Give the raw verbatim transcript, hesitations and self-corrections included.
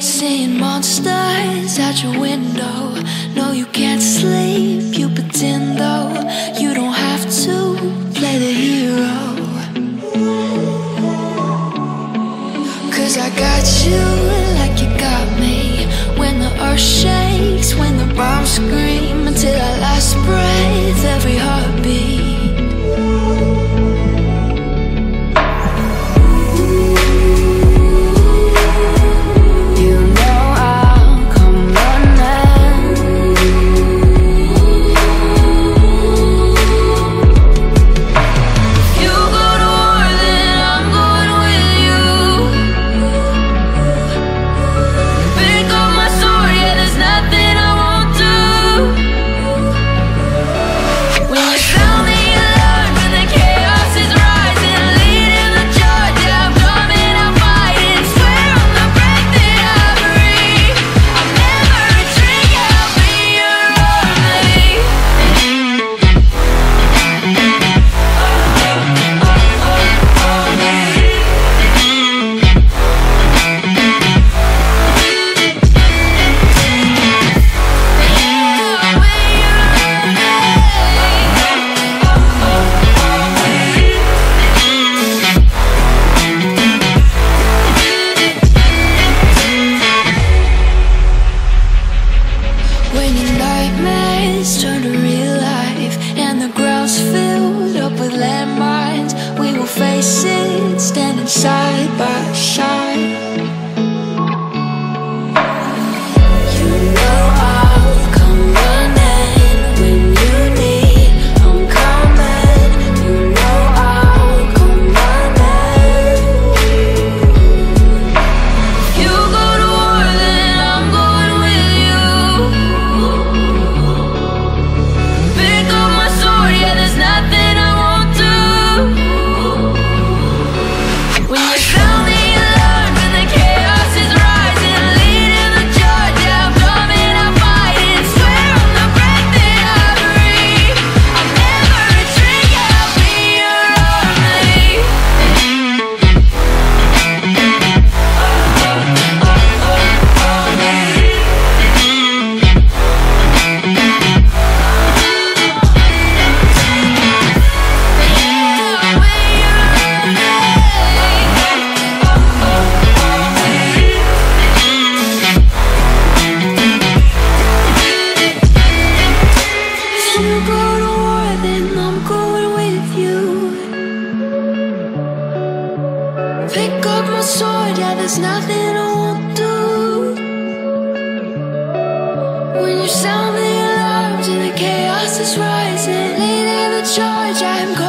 Seeing monsters out your window. No, you can't sleep, you pretend though. You don't have to play the hero, 'cause I got you like you got me. When the earth shakes, when the bombs scream, until our last breath, every heartbeat. Standing side by side. Pick up my sword, yeah, there's nothing I won't do. When you sound the alarms and the chaos is rising, leading the charge, I'm going.